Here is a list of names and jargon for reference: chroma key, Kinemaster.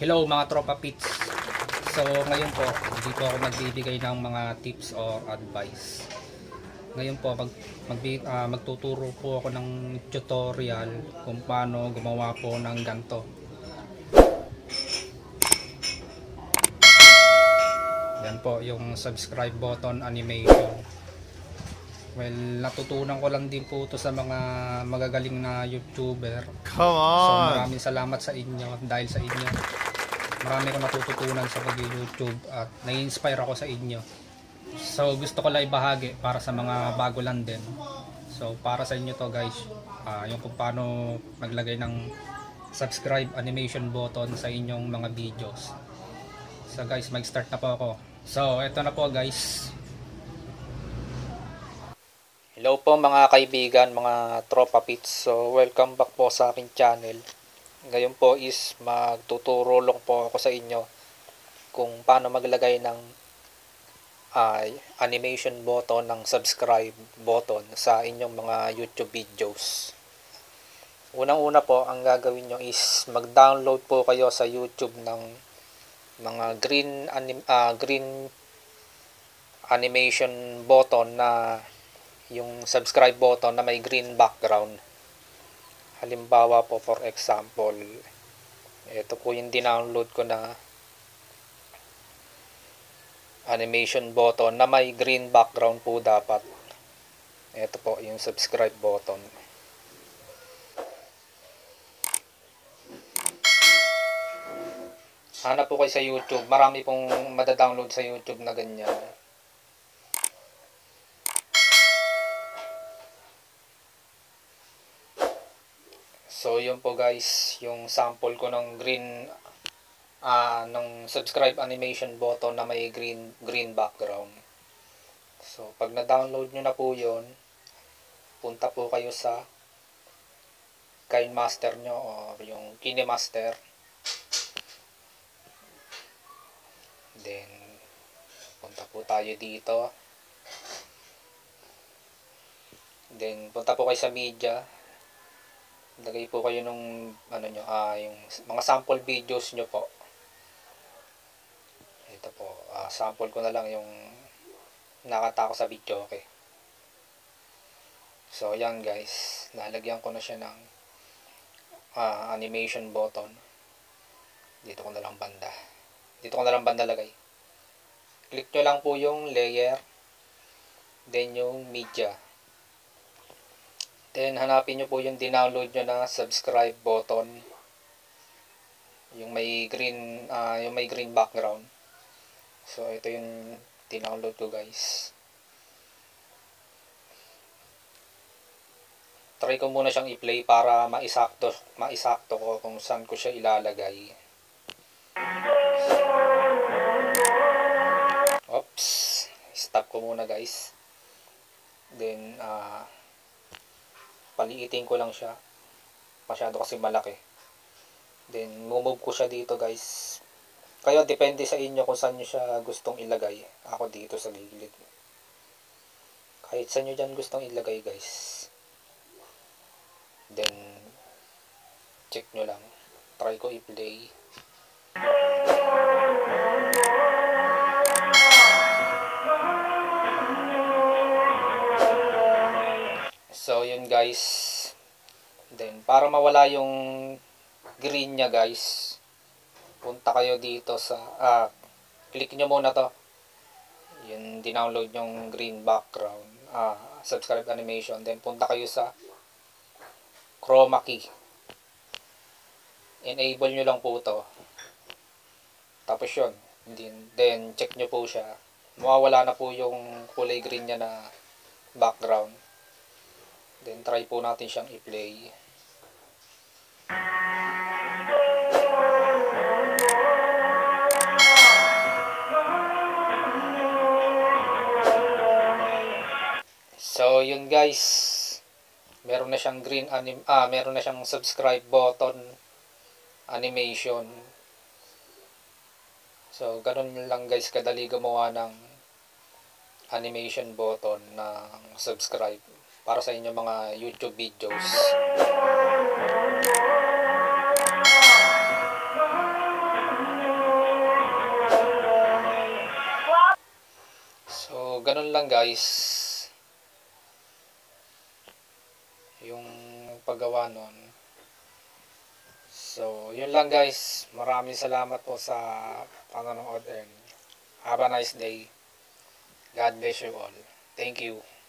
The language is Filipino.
Hello mga tropa pits. So ngayon po, dito ako magbibigay ng mga tips or advice. Ngayon po magtuturo po ako ng tutorial kung paano gumawa po ng ganito. Yan po yung subscribe button animation. Well, natutunan ko lang din po ito sa mga magagaling na YouTuber. Come on! So, maraming salamat sa inyo. Dahil sa inyo, marami ko natututunan sa pag-YouTube at nai-inspire ako sa inyo. So, gusto ko lang ibahagi para sa mga bago lang din. So, para sa inyo to guys, yung kung paano maglagay ng subscribe animation button sa inyong mga videos. So guys, mag-start na po ako. So, eto na po guys. Hello po mga kaibigan, mga tropa pits. So, welcome back po sa aking channel. Ngayon po is magtuturo lang po ako sa inyo kung paano maglagay ng animation button, ng subscribe button sa inyong mga YouTube videos. Unang-una po, ang gagawin nyo is mag-download po kayo sa YouTube ng mga green animation button na yung subscribe button na may green background. Halimbawa po, for example, ito po yung dinownload ko na animation button na may green background po dapat. Ito po yung subscribe button. Hanap po kayo sa YouTube. Marami pong madadownload sa YouTube na ganyan. So, yun po guys, yung sample ko ng nung subscribe animation button na may green background. So, pag na-download nyo na po yun, punta po kayo sa Kinemaster nyo o yung Kinemaster. Then, punta po tayo dito. Then, punta po kayo sa media. Lagay po kayo nung ano nyo, yung mga sample videos nyo po. Ito po, sample ko na lang yung nakatako sa video, okay. So, yan guys, nalagyan ko na siya ng animation button. Dito ko na lang banda. Dito ko na lang banda lagay. Click nyo lang po yung layer, then yung media. Then, hanapin nyo po yung dinownload nyo na subscribe button. Yung may green background. So, ito yung dinownload ko guys. Try ko muna siyang i-play para maisakto ko kung saan ko siya ilalagay. Oops. Stop ko muna guys. Then, paliitin ko lang siya. Masyado kasi malaki. Then, move ko siya dito guys. Kayo, depende sa inyo kung saan nyo siya gustong ilagay. Ako dito sa gilid. Kahit saan nyo dyan gustong ilagay guys. Then, check nyo lang. Try ko i-play. So, yun guys. Then, para mawala yung green niya guys, punta kayo dito sa, click nyo muna to. Yun, dinownload yung green background, subscribe animation. Then, punta kayo sa chroma key. Enable nyo lang po to. Tapos yun. Then, check nyo po siya. Mawawala na po yung kulay green niya na background. Then, try po natin siyang i-play. So, yun guys. Meron na siyang meron na siyang subscribe button animation. So, ganun lang guys, kadali gumawa ng animation button ng subscribe para sa inyong mga YouTube videos. ganun lang guys yung paggawa nun. So yun lang guys, maraming salamat po sa panonood and have a nice day. God bless you all. Thank you.